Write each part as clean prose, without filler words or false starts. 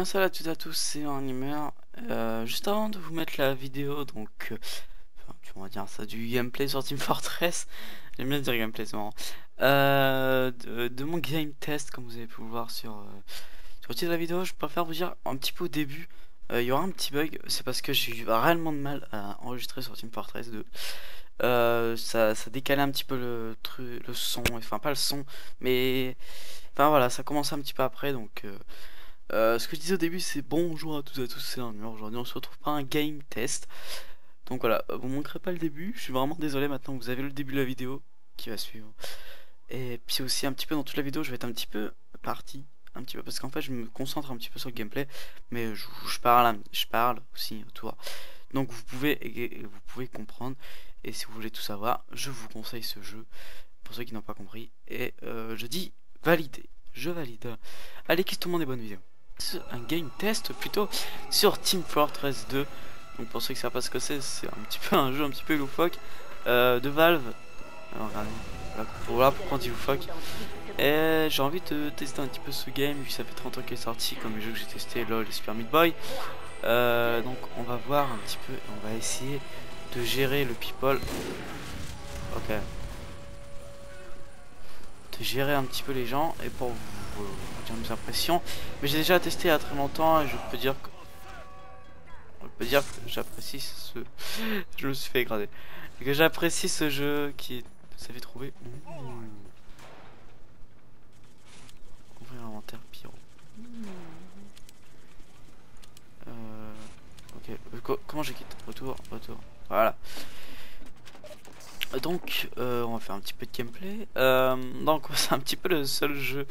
bien salut à toutes et à tous, c'est Animeur. Juste avant de vous mettre la vidéo, donc on va dire ça, du gameplay sur Team Fortress, j'aime bien dire gameplay, c'est marrant, de mon game test, comme vous avez pu le voir sur le titre de la vidéo. Je préfère vous dire un petit peu au début, il y aura un petit bug, c'est parce que j'ai eu réellement de mal à enregistrer sur Team Fortress 2. Ça décalait un petit peu le son, enfin pas le son, mais enfin voilà, ça commençait un petit peu après, donc ce que je disais au début, c'est bonjour à toutes et à tous, c'est Animeur. Aujourd'hui on se retrouve pour un game test. Donc voilà, vous ne manquerez pas le début, je suis vraiment désolé, maintenant vous avez le début de la vidéo qui va suivre. Et puis aussi un petit peu dans toute la vidéo, je vais être un petit peu parti, un petit peu, parce qu'en fait je me concentre un petit peu sur le gameplay, mais je parle aussi autour. Donc vous pouvez comprendre, et si vous voulez tout savoir, je vous conseille ce jeu, pour ceux qui n'ont pas compris. Et je dis valider, je valide. Allez, kiss tout le monde, des bonnes vidéos. Un game test plutôt sur Team Fortress 2. Donc pour ceux qui ne savent pas ce que c'est un petit peu un jeu un petit peu loufoque de Valve. Alors regardez, voilà pourquoi on dit loufoque. Et j'ai envie de tester un petit peu ce game, vu ça fait 30 ans qu'il est sorti, comme les jeux que j'ai testé, LOL et Super Meat Boy. Donc on va voir un petit peu, on va essayer de gérer le people. Ok. De gérer un petit peu les gens et pour vous dire mes impressions. Mais j'ai déjà testé il y a très longtemps et je peux dire que... j'apprécie ce... je me suis fait écraser. Que j'apprécie ce jeu qui s'avait trouvé. Ouvrir l'inventaire pyro. Ok, comment je quitte? Retour. Voilà. Donc, on va faire un petit peu de gameplay. Donc, c'est un petit peu le seul jeu...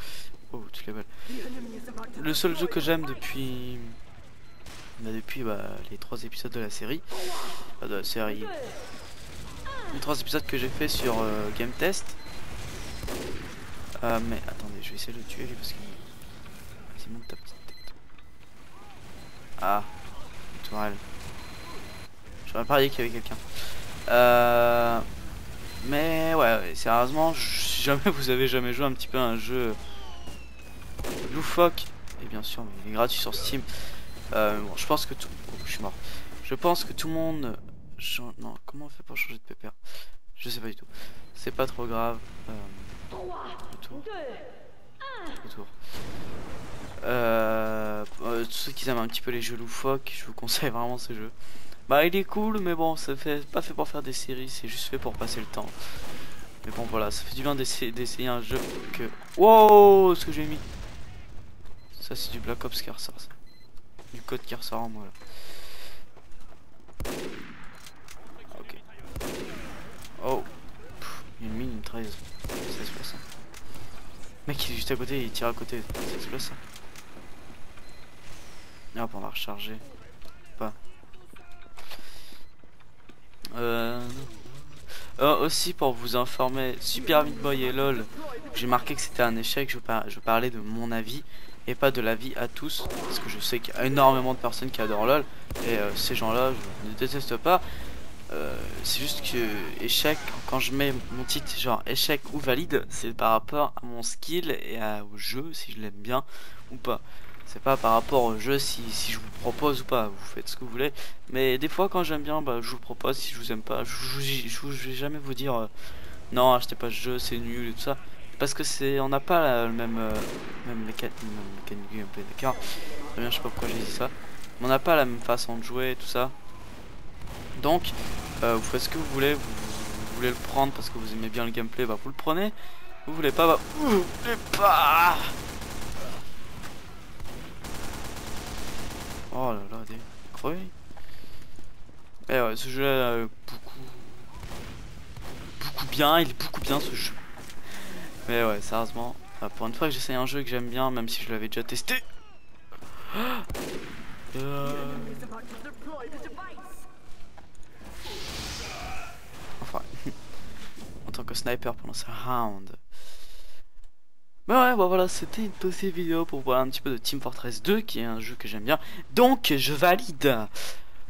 Oh, toutes les balles. Le seul jeu que j'aime depuis... les 3 épisodes de la série, les 3 épisodes que j'ai fait sur Game Test. Mais attendez, je vais essayer de le tuer lui parce que... Vas-y, monte ta petite tête. Ah, une tourelle. J'aurais parié qu'il y avait quelqu'un. Mais ouais, sérieusement, si jamais vous avez jamais joué un petit peu à un jeu loufoque, et bien sûr, mais il est gratuit sur Steam. Bon, je pense que tout... Oh, je suis mort. Je pense que tout le monde... Non, comment on fait pour changer de pépère? Je sais pas du tout. C'est pas trop grave. Retour. Ceux qui aiment un petit peu les jeux loufoques, je vous conseille vraiment ce jeu. Bah, il est cool, mais bon, pas fait pour faire des séries, c'est juste fait pour passer le temps. Mais bon, voilà, ça fait du bien d'essayer un jeu que... Wow, ce que j'ai mis. Ça, c'est du Black Ops qui ressort, ça. Du code qui ressort en moi là. Ok. Oh. Pff, une mine, une 13. Ça se passe. Mec, il est juste à côté, il tire à côté. Ça se passe. Et hop, on va recharger. Pas. Aussi pour vous informer, Super Meat Boy et LOL, j'ai marqué que c'était un échec, je parlais de mon avis et pas de l'avis à tous, parce que je sais qu'il y a énormément de personnes qui adorent LOL et ces gens là je ne déteste pas. C'est juste que échec, quand je mets mon titre genre échec ou valide, c'est par rapport à mon skill et au jeu, si je l'aime bien ou pas. C'est pas par rapport au jeu si je vous propose ou pas, vous faites ce que vous voulez. Mais des fois quand j'aime bien, bah, je vous propose, si je vous aime pas, je vais jamais vous dire non, achetez pas ce jeu, c'est nul et tout ça. Parce que c'est, on n'a pas le même mécanique gameplay, d'accord. Très bien, je sais pas pourquoi j'ai dit ça. Mais on n'a pas la même façon de jouer et tout ça. Donc, vous faites ce que vous voulez, vous voulez le prendre parce que vous aimez bien le gameplay, bah vous le prenez. Vous voulez pas, bah vous voulez pas. Oh là là, des crevés. Mais ouais, ce jeu là, beaucoup bien, il est beaucoup bien ce jeu. Mais ouais, sérieusement, pour une fois que j'essaye un jeu que j'aime bien, même si je l'avais déjà testé. Enfin, en tant que sniper pendant ce round. Mais ouais, bon, voilà, c'était une petite vidéo pour voir un petit peu de Team Fortress 2, qui est un jeu que j'aime bien. Donc, je valide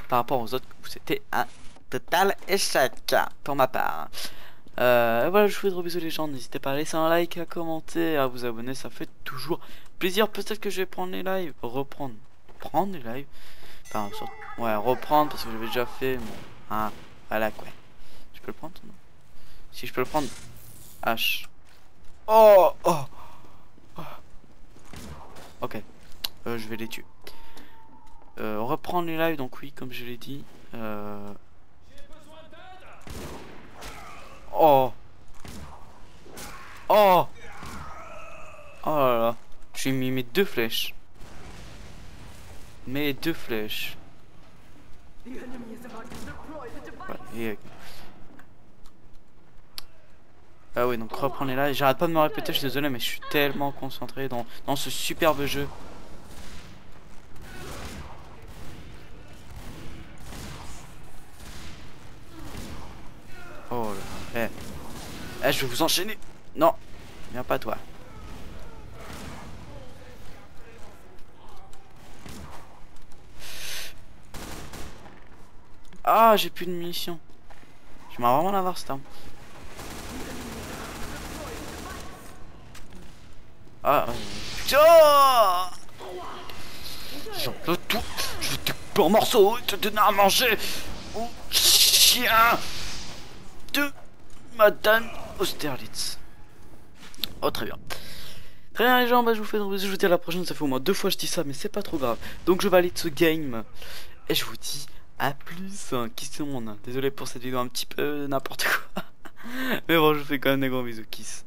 par rapport aux autres, c'était un total échec, pour ma part. Voilà, je vous fais de gros bisous les gens, n'hésitez pas à laisser un like, à commenter, à vous abonner, ça fait toujours plaisir. Peut-être que je vais prendre les lives, reprendre, reprendre les lives. Enfin, ouais, reprendre parce que j'avais déjà fait. Bon, ah, voilà quoi. Je peux le prendre non? Si je peux le prendre. H. Oh, oh, oh. Ok. Je vais les tuer. Reprendre les lives, donc oui, comme je l'ai dit. Oh. Oh. Oh là là. J'ai mis mes deux flèches. Mes deux flèches. Ouais, et... Ah oui, donc reprendre les lives. J'arrête pas de me répéter, je suis désolé, mais je suis tellement concentré dans ce superbe jeu. Oh là, eh. Eh, je vais vous enchaîner. Non, viens pas toi. Ah, j'ai plus de munitions. Je m'en vais vraiment l'avoir cette arme. Ah, j'en peux tout. Je te coupe en morceaux. Je te donne à manger. Oh, chien de Madame Austerlitz. Oh, très bien. Très bien, les gens. Bah, je vous fais un bisou. Je vous dis à la prochaine. Ça fait au moins deux fois que je dis ça, mais c'est pas trop grave. Donc, je valide ce game. Et je vous dis. A plus, hein, kiss tout le monde. Désolé pour cette vidéo un petit peu n'importe quoi. Mais bon, je vous fais quand même des gros bisous, kiss.